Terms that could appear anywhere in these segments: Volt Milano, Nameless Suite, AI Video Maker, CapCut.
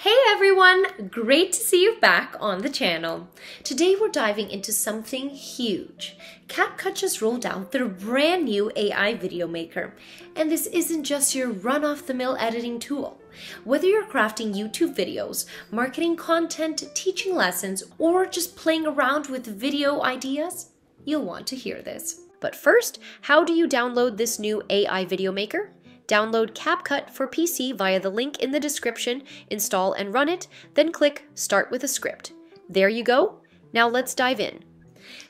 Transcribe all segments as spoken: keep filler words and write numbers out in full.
Hey everyone, great to see you back on the channel. Today we're diving into something huge. CapCut just rolled out their brand new A I video maker. And this isn't just your run-of-the-mill editing tool. Whether you're crafting YouTube videos, marketing content, teaching lessons, or just playing around with video ideas, you'll want to hear this. But first, how do you download this new A I video maker? Download CapCut for P C via the link in the description, install and run it, then click Start with a Script. There you go. Now let's dive in.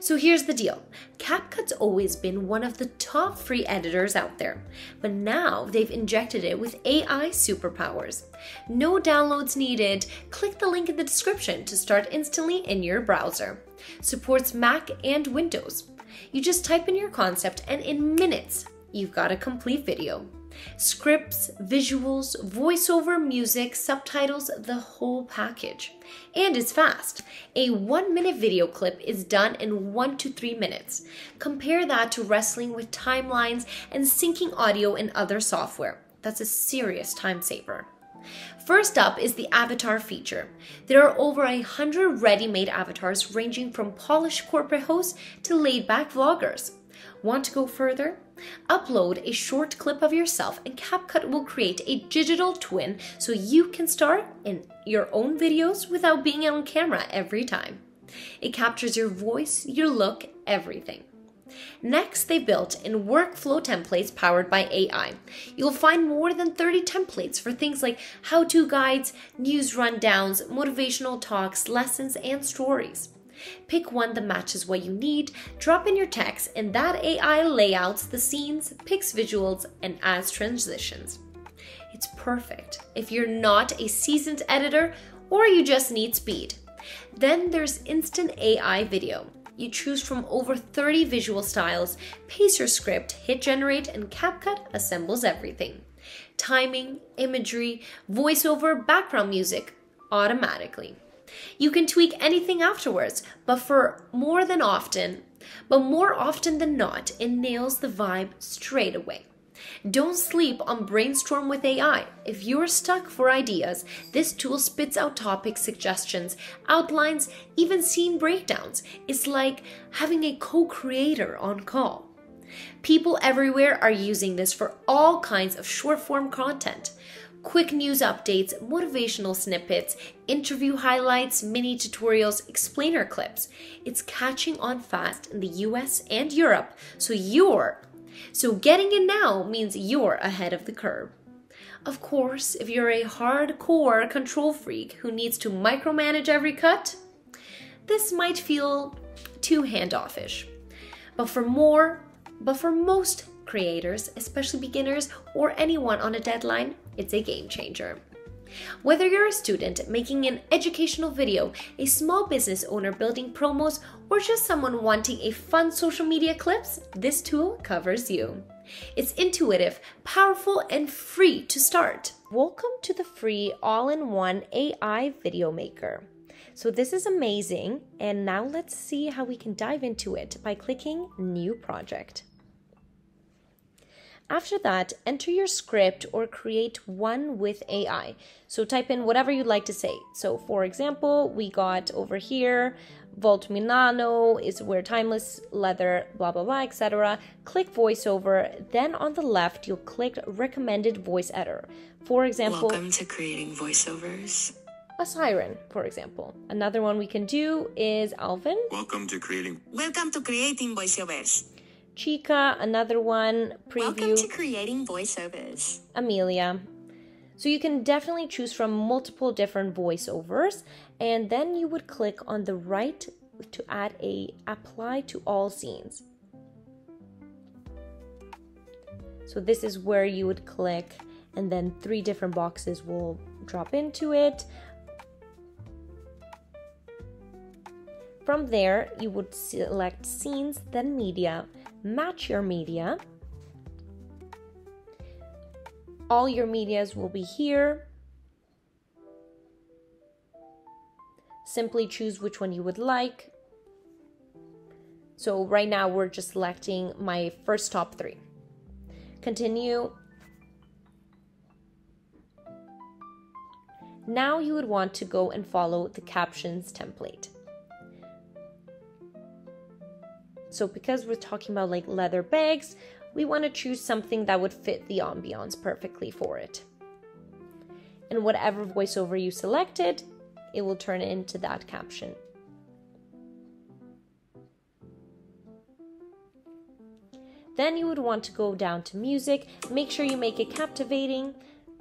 So here's the deal. CapCut's always been one of the top free editors out there, but now they've injected it with A I superpowers. No downloads needed. Click the link in the description to start instantly in your browser. Supports Mac and Windows. You just type in your concept and in minutes, you've got a complete video. Scripts, visuals, voiceover, music, subtitles, the whole package. And it's fast. A one-minute video clip is done in one to three minutes. Compare that to wrestling with timelines and syncing audio in other software. That's a serious time saver. First up is the avatar feature. There are over a hundred ready-made avatars ranging from polished corporate hosts to laid-back vloggers. Want to go further? Upload a short clip of yourself and CapCut will create a digital twin so you can start in your own videos without being on camera every time. It captures your voice, your look, everything. Next, they built in workflow templates powered by A I. You'll find more than thirty templates for things like how-to guides, news rundowns, motivational talks, lessons, and stories. Pick one that matches what you need, drop in your text, and that A I layouts the scenes, picks visuals, and adds transitions. It's perfect if you're not a seasoned editor or you just need speed. Then there's instant A I video. You choose from over thirty visual styles, paste your script, hit generate, and CapCut assembles everything. Timing, imagery, voiceover, background music, automatically. You can tweak anything afterwards, but for more than often, but more often than not, it nails the vibe straight away. Don't sleep on brainstorm with A I. If you're stuck for ideas, this tool spits out topic suggestions, outlines, even scene breakdowns. It's like having a co-creator on call. People everywhere are using this for all kinds of short-form content. Quick news updates, motivational snippets, interview highlights, mini tutorials, explainer clips. It's catching on fast in the U S and Europe, so you're, so getting it now means you're ahead of the curve. Of course, if you're a hardcore control freak who needs to micromanage every cut, this might feel too handoff-ish. But for more, but for most creators, especially beginners or anyone on a deadline, it's a game changer. Whether you're a student making an educational video, a small business owner building promos, or just someone wanting a fun social media clips, this tool covers you. It's intuitive, powerful, and free to start. Welcome to the free all-in-one A I video maker. So this is amazing, and now let's see how we can dive into it by clicking New Project. After that, enter your script or create one with A I. So type in whatever you'd like to say. So for example, we got over here, Volt Milano is wear timeless leather, blah, blah, blah, et cetera. Click voiceover. Then on the left, you'll click recommended voice editor. For example, welcome to creating voiceovers. A siren, for example. Another one we can do is Alvin. Welcome to creating. Welcome to creating voiceovers. Chica, another one, preview. Welcome to creating voiceovers. Amelia. So you can definitely choose from multiple different voiceovers, and then you would click on the right to add a apply to all scenes. So this is where you would click, and then three different boxes will drop into it. From there, you would select scenes, then media. Match your media. All your medias will be here. Simply choose which one you would like. So right now we're just selecting my first top three. Continue. Now you would want to go and follow the captions template. So because we're talking about like leather bags, we want to choose something that would fit the ambiance perfectly for it. And whatever voiceover you selected, it will turn into that caption. Then you would want to go down to music. Make sure you make it captivating.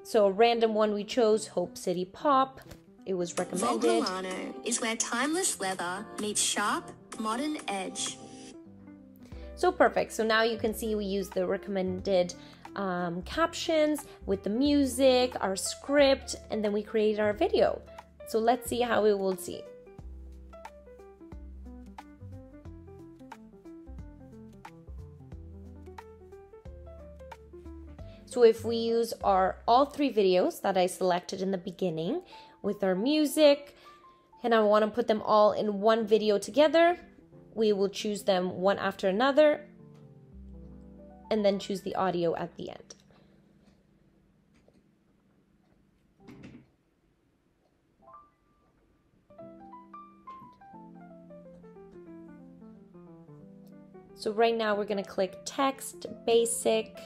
So a random one we chose, Hope City Pop. It was recommended. Volt Milano is where timeless leather meets sharp, modern edge. So perfect. So now you can see we use the recommended um, captions with the music, our script, and then we created our video. So let's see how it will see. So if we use our all three videos that I selected in the beginning with our music, and I want to put them all in one video together, we will choose them one after another and then choose the audio at the end. So right now we're going to click text, basic,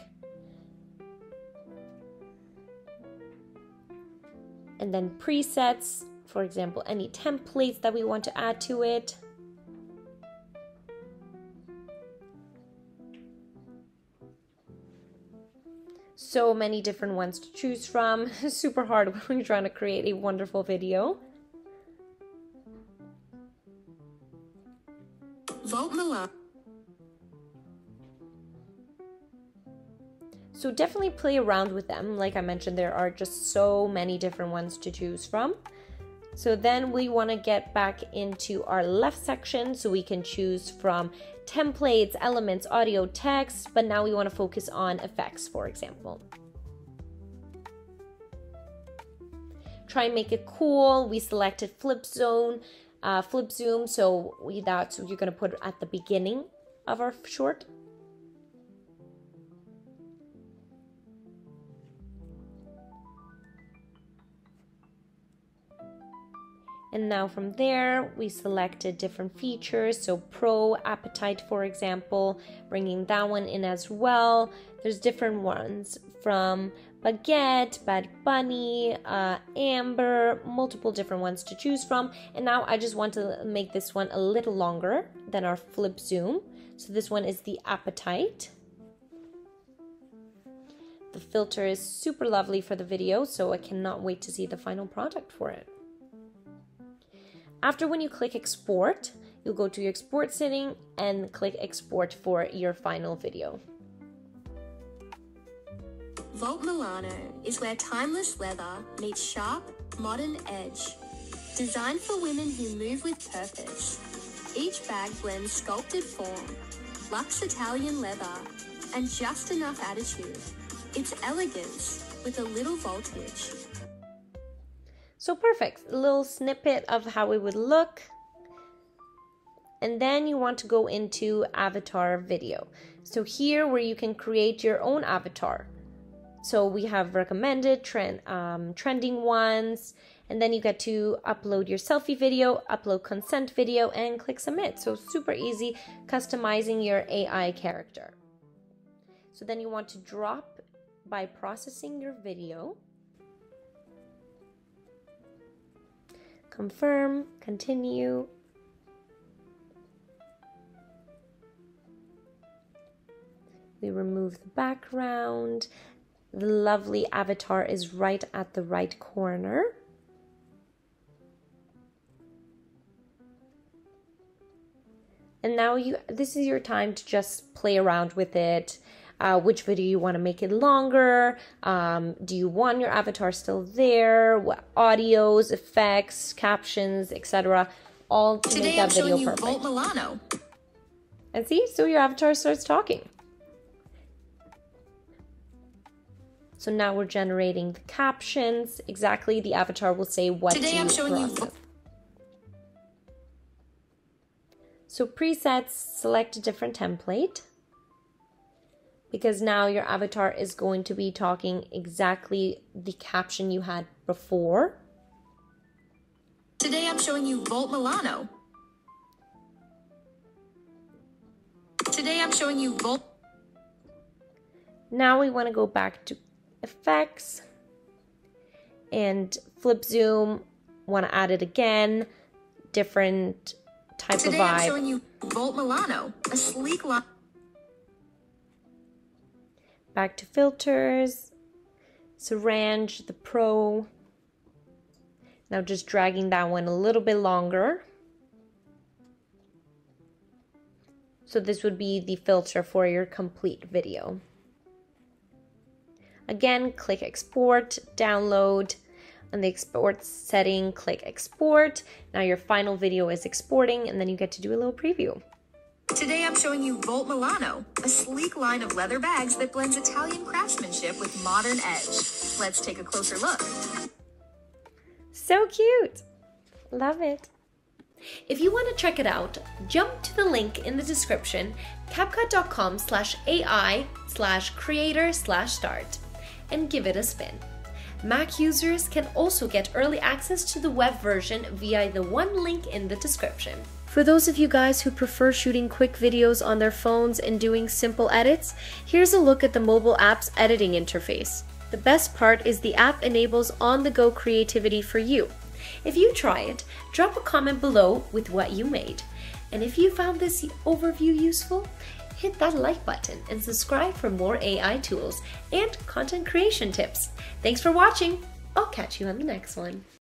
and then presets, for example, any templates that we want to add to it. So many different ones to choose from. Super hard when you're trying to create a wonderful video. Volt Milano. So definitely play around with them. Like I mentioned, there are just so many different ones to choose from. So then we want to get back into our left section so we can choose from templates, elements, audio, text, but now we want to focus on effects, for example. Try and make it cool. We selected flip zone, uh, flip zoom, so we, that's what you're going to put at the beginning of our short. And now from there, we selected different features. So pro, appetite, for example, bringing that one in as well. There's different ones from baguette, bad bunny, uh, amber, multiple different ones to choose from. And now I just want to make this one a little longer than our flip zoom. So this one is the appetite. The filter is super lovely for the video, so I cannot wait to see the final product for it. After when you click export, you'll go to your export setting and click export for your final video. Volt Milano is where timeless leather meets sharp, modern edge. Designed for women who move with purpose. Each bag blends sculpted form, luxe Italian leather, and just enough attitude. It's elegance with a little voltage. So perfect, a little snippet of how it would look. And then you want to go into avatar video. So here where you can create your own avatar. So we have recommended trend, um, trending ones, and then you get to upload your selfie video, upload consent video, and click submit. So super easy customizing your A I character. So then you want to drop by processing your video. Confirm, continue. We remove the background. The lovely avatar is right at the right corner. And now you, this is your time to just play around with it. Uh, which video you want to make it longer, um, do you want your avatar still there, what audios, effects, captions, et cetera. All to make that video perfect. Today I'm showing you Volt Milano. And see, so your avatar starts talking. So now we're generating the captions. Exactly, the avatar will say what to do. Today I'm showing you. So presets, select a different template. Because now your avatar is going to be talking exactly the caption you had before. showing you Volt Milano. Today I'm showing you Volt. Now we want to go back to effects and flip zoom. Want to add it again, different type Today of vibe. I'm showing you Volt Milano, a sleek look. Back to filters, Syrange, the Pro. Now just dragging that one a little bit longer. So this would be the filter for your complete video. Again, click export, download, on the export setting, click export. Now your final video is exporting, and then you get to do a little preview. Today I'm showing you Volt Milano, a sleek line of leather bags that blends Italian craftsmanship with modern edge. Let's take a closer look. So cute! Love it! If you want to check it out, jump to the link in the description, capcut dot com slash A I slash creator slash start, and give it a spin. Mac users can also get early access to the web version via the one link in the description. For those of you guys who prefer shooting quick videos on their phones and doing simple edits, here's a look at the mobile app's editing interface. The best part is the app enables on-the-go creativity for you. If you try it, drop a comment below with what you made. And if you found this overview useful, hit that like button and subscribe for more A I tools and content creation tips. Thanks for watching. I'll catch you on the next one.